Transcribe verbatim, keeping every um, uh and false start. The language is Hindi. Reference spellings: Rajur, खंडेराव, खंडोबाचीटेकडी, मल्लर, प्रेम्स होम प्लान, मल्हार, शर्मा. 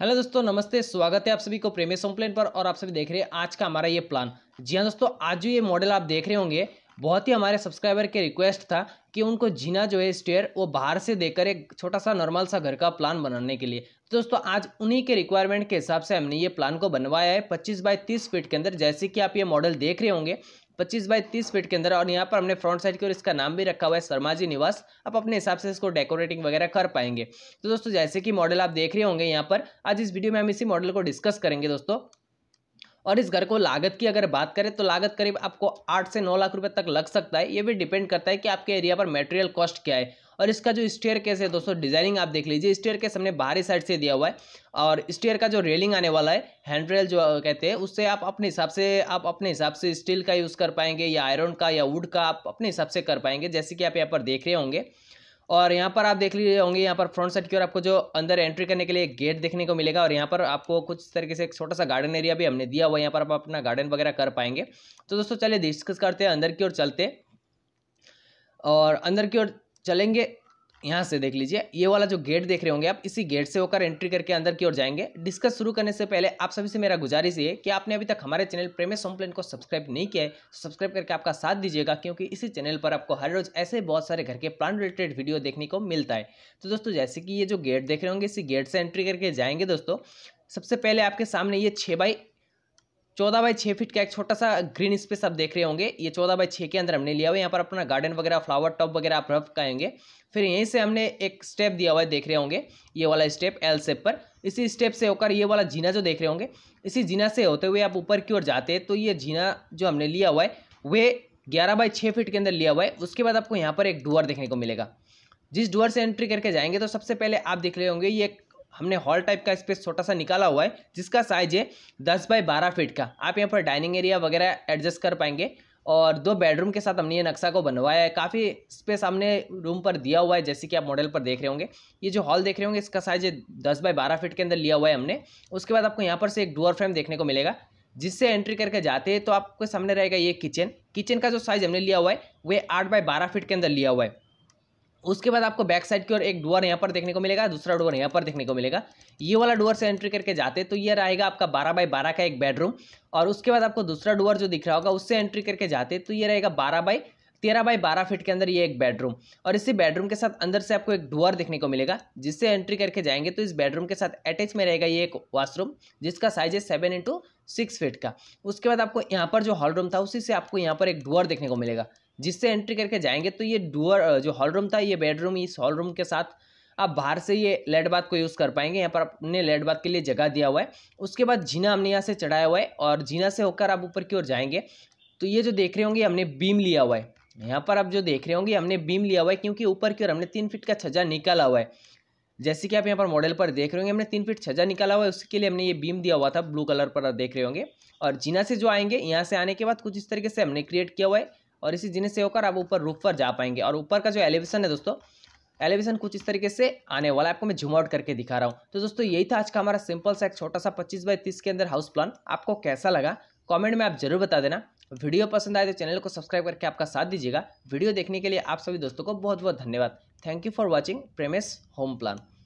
हेलो दोस्तों, नमस्ते। स्वागत है आप सभी को प्रेम्स होम प्लान पर। और आप सभी देख रहे हैं आज का हमारा ये प्लान। जी हाँ दोस्तों, आज जो ये मॉडल आप देख रहे होंगे, बहुत ही हमारे सब्सक्राइबर के रिक्वेस्ट था कि उनको जीना जो है स्टेयर वो बाहर से देकर एक छोटा सा नॉर्मल सा घर का प्लान बनाने के लिए। तो दोस्तों आज उन्हीं के रिक्वायरमेंट के हिसाब से हमने ये प्लान को बनवाया है पच्चीस बाई तीस फीट के अंदर। जैसे कि आप ये मॉडल देख रहे होंगे पच्चीस बाई तीस फीट के अंदर। और यहाँ पर हमने फ्रंट साइड की और इसका नाम भी रखा हुआ है शर्मा जी निवास। आप अपने हिसाब से इसको डेकोरेटिंग वगैरह कर पाएंगे। तो दोस्तों जैसे कि मॉडल आप देख रहे होंगे यहाँ पर, आज इस वीडियो में हम इसी मॉडल को डिस्कस करेंगे दोस्तों। और इस घर को लागत की अगर बात करें तो लागत करीब आपको आठ से नौ लाख रुपए तक लग सकता है। ये भी डिपेंड करता है कि आपके एरिया पर मटेरियल कॉस्ट क्या है। और इसका जो स्टेयर केस है दोस्तों, डिजाइनिंग आप देख लीजिए। स्टेयर केस हमने बाहरी साइड से दिया हुआ है। और स्टेयर का जो रेलिंग आने वाला है, हैंड रेल जो कहते हैं, उससे आप अपने हिसाब से आप अपने हिसाब से स्टील का यूज़ कर पाएंगे या आयरन का या वुड का, आप अपने हिसाब से कर पाएंगे, जैसे कि आप यहाँ पर देख रहे होंगे। और यहाँ पर आप देख लीजिए होंगे, यहाँ पर फ्रंट साइड की ओर आपको जो अंदर एंट्री करने के लिए गेट देखने को मिलेगा। और यहाँ पर आपको कुछ तरीके से एक छोटा सा गार्डन एरिया भी हमने दिया हुआ है। यहाँ पर आप अपना गार्डन वगैरह कर पाएंगे। तो दोस्तों चलिए डिस्कस करते हैं, अंदर की ओर चलते। और अंदर की ओर चलेंगे, यहाँ से देख लीजिए, ये वाला जो गेट देख रहे होंगे आप, इसी गेट से होकर एंट्री करके अंदर की ओर जाएंगे। डिस्कस शुरू करने से पहले आप सभी से मेरा गुजारिश ये है कि आपने अभी तक हमारे चैनल प्रेम्स होम प्लान को सब्सक्राइब नहीं किया है तो सब्सक्राइब करके आपका साथ दीजिएगा, क्योंकि इसी चैनल पर आपको हर रोज ऐसे बहुत सारे घर के प्लान रिलेटेड वीडियो देखने को मिलता है। तो दोस्तों जैसे कि ये जो गेट देख रहे होंगे, इसी गेट से एंट्री करके जाएंगे। दोस्तों सबसे पहले आपके सामने ये छः बाई चौदह बाई छः फीट का एक छोटा सा ग्रीन स्पेस आप देख रहे होंगे। ये चौदह बाई छः के अंदर हमने लिया हुआ है। यहाँ पर अपना गार्डन वगैरह, फ्लावर टॉप वगैरह आप रख पाएंगे। फिर यहीं से हमने एक स्टेप दिया हुआ है, देख रहे होंगे ये वाला स्टेप एल शेप पर। इसी स्टेप से होकर ये वाला जीना जो देख रहे होंगे, इसी जीना से होते हुए आप ऊपर की ओर जाते हैं। तो ये जीना जो हमने लिया हुआ है वे ग्यारह बाई छः फीट के अंदर लिया हुआ है। उसके बाद आपको यहाँ पर एक डोर देखने को मिलेगा। जिस डोर से एंट्री करके जाएंगे तो सबसे पहले आप देख रहे होंगे ये हमने हॉल टाइप का स्पेस छोटा सा निकाला हुआ है, जिसका साइज है दस बाई बारह फीट का। आप यहाँ पर डाइनिंग एरिया वगैरह एडजस्ट कर पाएंगे। और दो बेडरूम के साथ हमने ये नक्शा को बनवाया है। काफ़ी स्पेस हमने रूम पर दिया हुआ है, जैसे कि आप मॉडल पर देख रहे होंगे। ये जो हॉल देख रहे होंगे, इसका साइज है दस बाई बारह फीट के अंदर लिया हुआ है हमने। उसके बाद आपको यहाँ पर से एक डोर फ्रेम देखने को मिलेगा, जिससे एंट्री करके जाते हैं तो आपके सामने रहेगा ये किचन। किचन का जो साइज हमने लिया हुआ है वह आठ बाई बारह फीट के अंदर लिया हुआ है। उसके बाद आपको बैक साइड की ओर एक डोर यहाँ पर देखने को मिलेगा, दूसरा डोर यहाँ पर देखने को मिलेगा। ये वाला डोर से एंट्री करके जाते तो ये रहेगा आपका बारह बाई बारह का एक बेडरूम। और उसके बाद आपको दूसरा डोर जो दिख रहा होगा, उससे एंट्री करके जाते तो ये रहेगा बारह बाई तेरह बाई बारह फीट के अंदर ये एक बेडरूम। और इसी बेडरूम के साथ अंदर से आपको एक डोर देखने को मिलेगा, जिससे एंट्री करके जाएंगे तो इस बेडरूम के साथ अटैच में रहेगा ये एक वॉशरूम, जिसका साइज है सेवन इंटू सिक्स फीट का। उसके बाद आपको यहाँ पर जो हॉल रूम था, उसी से आपको यहाँ पर एक डोर देखने को मिलेगा, जिससे एंट्री करके जाएंगे तो ये डोर जो हॉल रूम था, ये बेडरूम, इस हॉल रूम के साथ आप बाहर से ये लेट बाथ को यूज़ कर पाएंगे। यहाँ पर अपने लेट बाथ के लिए जगह दिया हुआ है। उसके बाद जीना हमने यहाँ से चढ़ाया हुआ है। और जीना से होकर आप ऊपर की ओर जाएंगे तो ये जो देख रहे होंगे, हमने बीम लिया हुआ है। यहाँ पर आप जो देख रहे होंगे, हमने बीम लिया हुआ है, क्योंकि ऊपर की ओर हमने तीन फीट का छज्जा निकाला हुआ है। जैसे कि आप यहाँ पर मॉडल पर देख रहे होंगे, हमने तीन फीट छज्जा निकाला हुआ है, उसके लिए हमने ये बीम दिया हुआ था, ब्लू कलर पर आप देख रहे होंगे। और जीना से जो आएंगे, यहाँ से आने के बाद कुछ इस तरीके से हमने क्रिएट किया हुआ है। और इसी जीने से होकर आप ऊपर रूफ पर जा पाएंगे। और ऊपर का जो एलिवेशन है दोस्तों, एलिवेशन कुछ इस तरीके से आने वाला है। आपको मैं जूम आउट करके दिखा रहा हूँ। तो दोस्तों यही था आज का हमारा सिंपल सा एक छोटा सा पच्चीस बाई तीस के अंदर हाउस प्लान। आपको कैसा लगा कमेंट में आप जरूर बता देना। वीडियो पसंद आए तो चैनल को सब्सक्राइब करके आपका साथ दीजिएगा। वीडियो देखने के लिए आप सभी दोस्तों को बहुत बहुत धन्यवाद। Thank you for watching प्रेम्स होम प्लान।